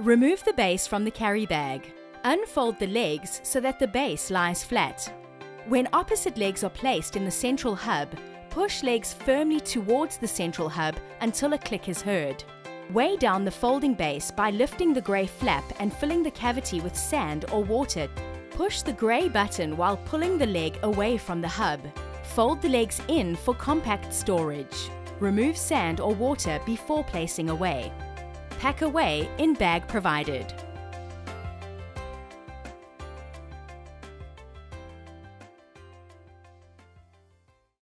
Remove the base from the carry bag. Unfold the legs so that the base lies flat. When opposite legs are placed in the central hub, push legs firmly towards the central hub until a click is heard. Weigh down the folding base by lifting the grey flap and filling the cavity with sand or water. Push the grey button while pulling the leg away from the hub. Fold the legs in for compact storage. Remove sand or water before placing away. Pack away in bag provided.